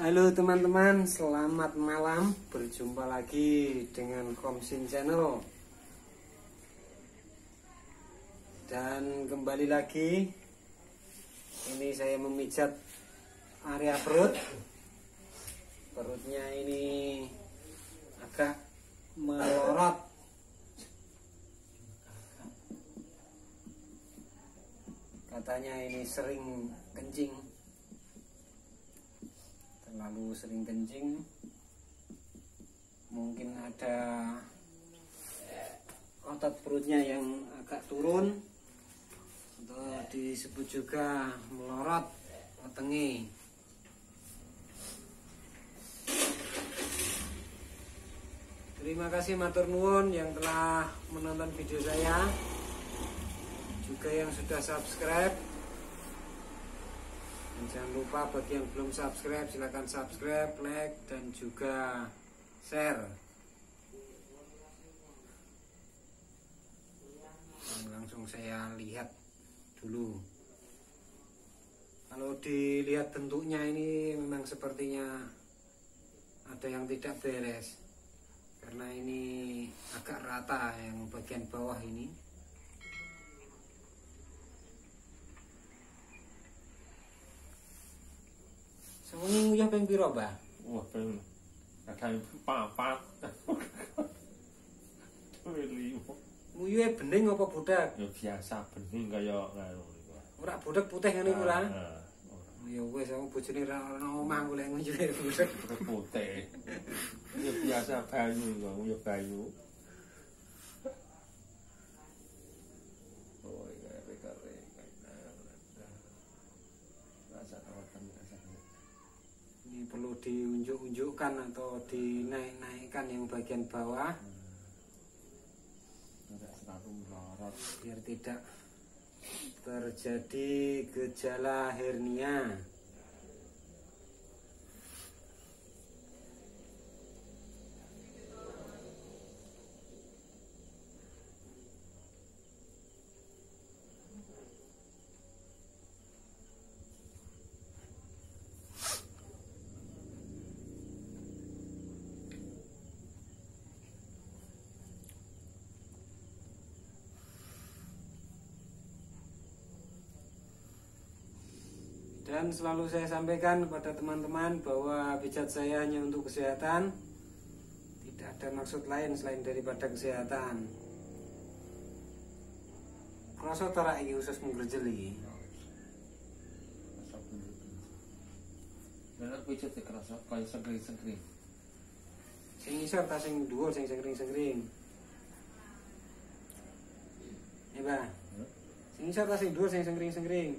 Halo teman-teman, selamat malam. Berjumpa lagi dengan Komsin Channel. Dan kembali lagi, ini saya memijat area perutnya ini agak melorot. Katanya ini sering kencing. Terlalu sering kencing, mungkin ada otot perutnya yang agak turun, atau disebut juga melorot, otengi. Terima kasih matur nuwun yang telah menonton video saya, juga yang sudah subscribe. Jangan lupa bagi yang belum subscribe, silahkan subscribe, like, dan juga share. Langsung saya lihat dulu. Kalau dilihat bentuknya ini memang sepertinya ada yang tidak beres, karena ini agak rata yang bagian bawah ini. Semuanya nguyah ping piro, Mbah? Wah, ping. Kadang papat. Nguyuhe bening apa budak? Ya biasa bening kaya ngono iku. Ora budak putih ngene iku, Lah. Ya wis, aku bojone ra ono omah golek nguyuhe budak putih. Ya biasa banyu kok, nguyuh banyu. Oh, ya rekare. Rasa kawasan ini perlu diunjuk-unjukkan atau dinaik-naikkan yang bagian bawah, biar tidak terjadi gejala hernia. Dan selalu saya sampaikan kepada teman-teman bahwa pijat saya hanya untuk kesehatan, tidak ada maksud lain selain daripada kesehatan. Kroso tora iki usus menggerjel iki. Nek pijat kroso kaya sengkring-sengkring. Sing isor ta sing dhuwur sing sengkring-sengkring. Ya, Pak. Sing isor ta sing dhuwur sing sengkring-sengkring.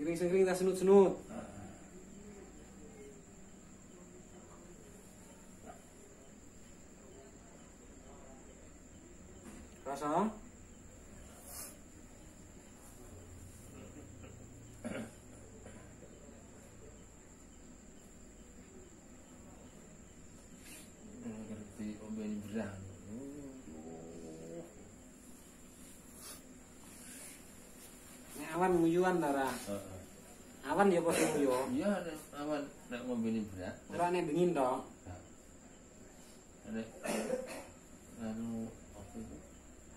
Sengkring-sengkring tak senut-senut. Rasa? Ngerti ombeni berang. Awan nguyuan ta, Ra? Awan ya padha nguyu. Iya, awan nek ngombene berat. Ora nek bengin to. Nek anu apa itu?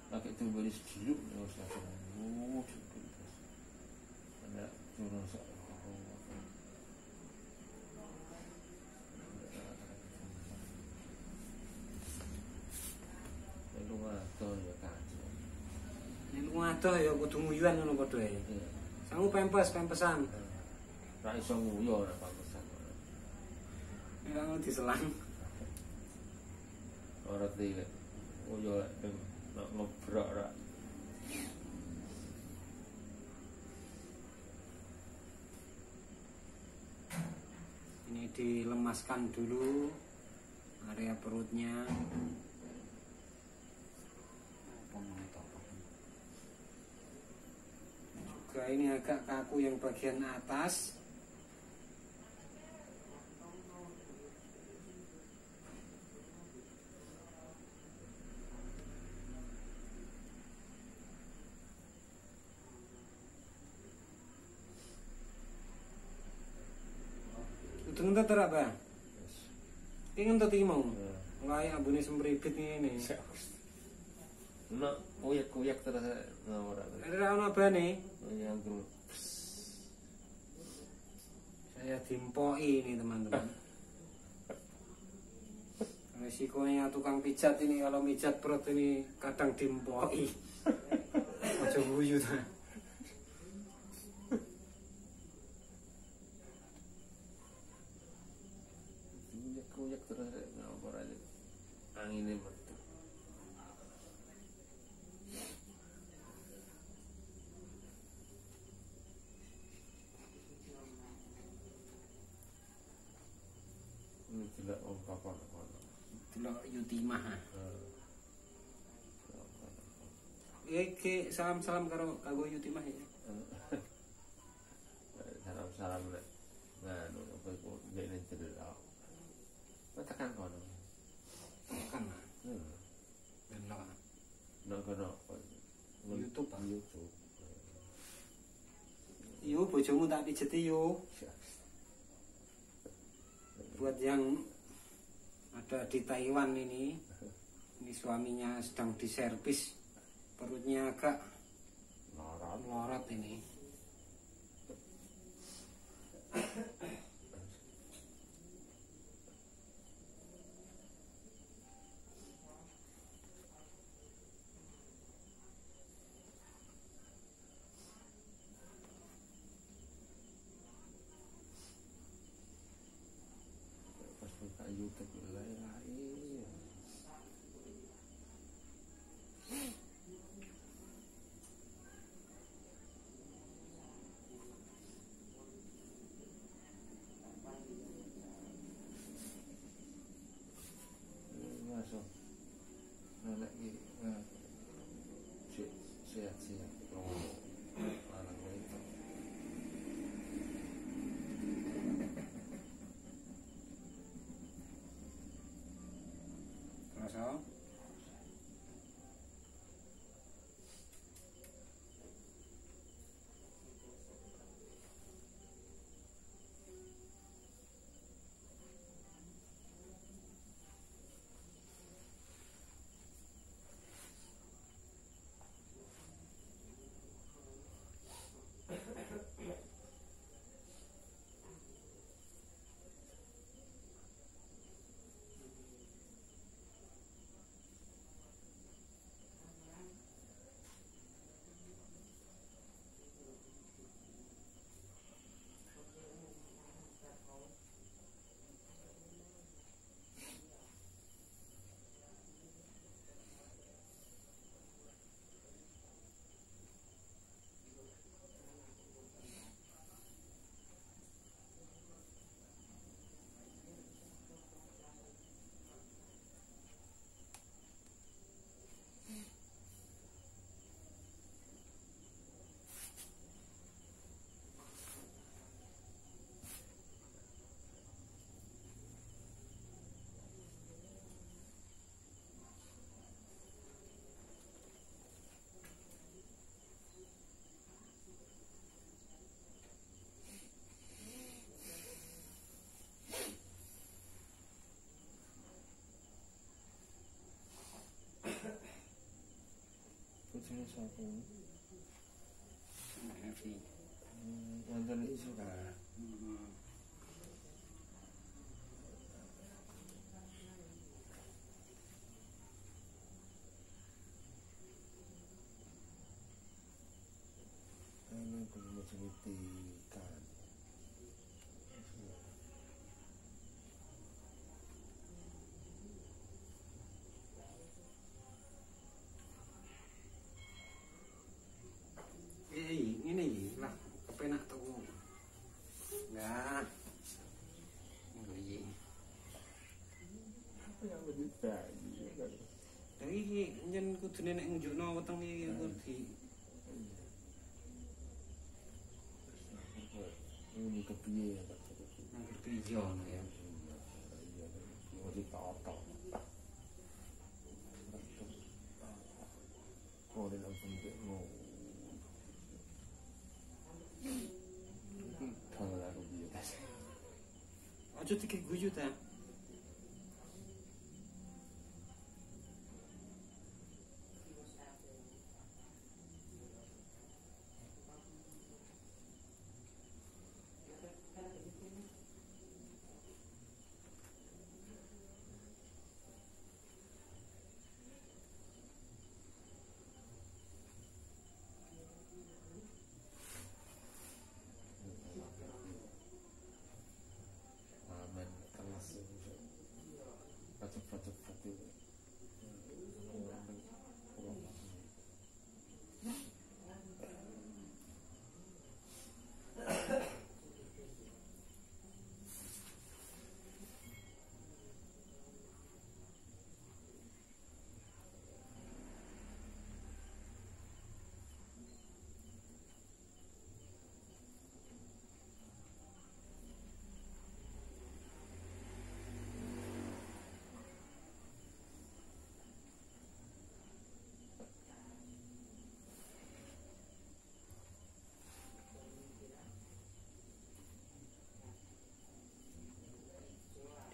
Pakai tumberi sejuk terus aku. Ada turun sok. Lalu ngato ya kan. Nek ngato ya kudu nguyuan ngono padha ae. Sangu pempes-pempesan. Ora iso nguyu ora pempesan. Nek ngono diselang. Ora tile. Oh yo nek ngobrok ora. Ini dilemaskan dulu area perutnya. Ini agak kaku yang bagian atas. Dengar tak apa? Ingin tak timau? Nggak abu nih sempribit ini. Nak koyak koyak terasa ngawur. Ada apa nih? Yang tu. Saya timpoi ini teman-teman. Risikonya tukang pijat ini kalau pijat perut ini kadang timpoi. Macam buyut. Kuyak terus ngawur aja. Anginnya betul. Ini tidak om kapal. Tidak yutimah. Oke, salam-salam karo kago yutimah ya. Salam-salam lek. Nah, apa kok jane cedera. Tekan kono. Tekan. Benar. Ngono kok. YouTube ah. YouTube. Yo bojomu tak pijeti yo. Buat yang ada di Taiwan ini suaminya sedang diservis, perutnya agak lorat ini. Ini satu. Heavy. Nonton itu kan. Ini kalau macam itu kan. Jadi nak ngejurno petang ni kurdi. Ini kepiye tak kepiye? Kepiye orang ya. Orang tahu. Kau dah langsung dia mau. Tangan aku dia. А что ты как гудю-то?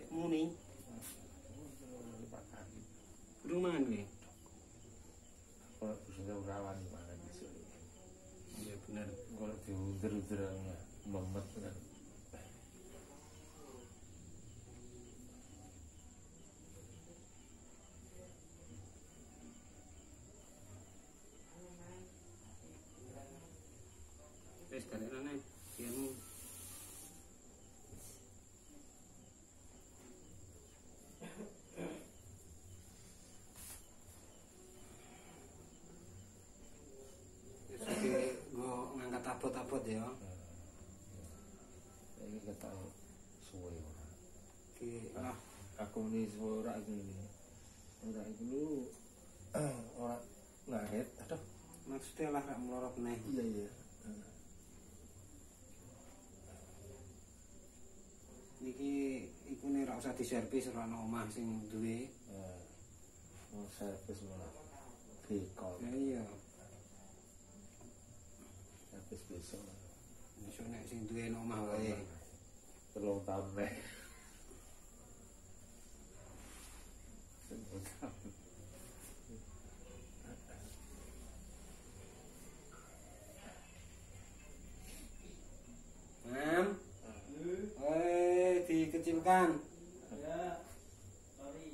Morning. Perumahan nih. Kalau sudah urawan mana gitu. Ya benar. Kalau diuder-uderan memet kan. Wes kalian nih, ilmu. Abot-abot ya. Ini kita tahu suwe ora. Ki lah aku ni suwe ora iki. Ora iki lu ora ngaret. Aduh, maksudnya lah rak melorot neh. Iya iya. Niki iku nek ora usah diservis ora ana omah sing duwe. Heeh. Mau servis malah bekol. Iya. Habis besok besok nek sing duwe omah wae telung taun meh Mam dikecilkan ya lari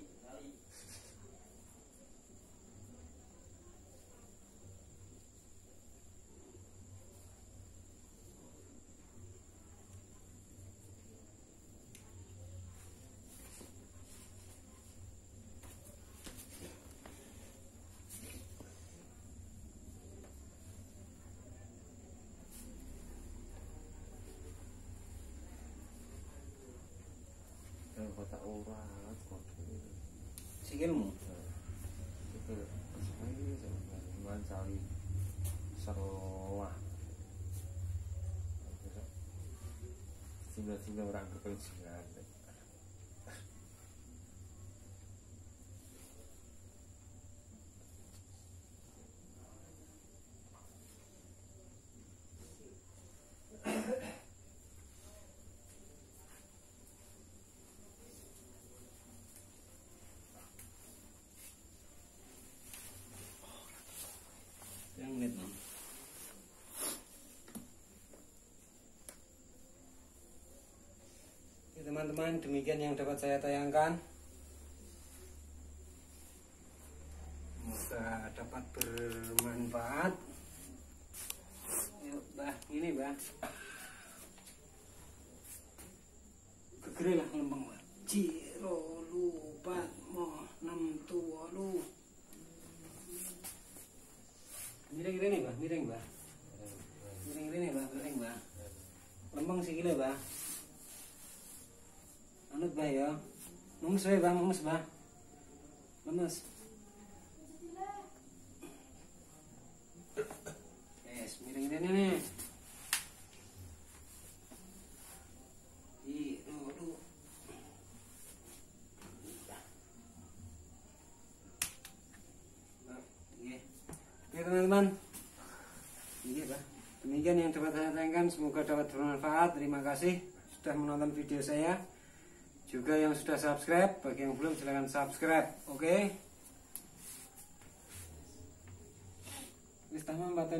kota urat kota sikilmu sikil sekali sama dengan cari serolah sehingga orang kepencingan teman-teman. Demikian yang dapat saya tayangkan, semoga dapat bermanfaat. Yuk bah, ini bah kegerilah lembang bah ciro lupa moh nem tua lu miring bah miring bah lembang sikile bah anut bah ya, nungus bah, nungus bah, nungus. Yes, miring-miring nih. Oke teman-teman, iya bah. Demikian yang dapat saya sampaikan, semoga dapat bermanfaat. Terima kasih sudah menonton video saya. Juga yang sudah subscribe, bagi yang belum silahkan subscribe. Oke. Wis tamam.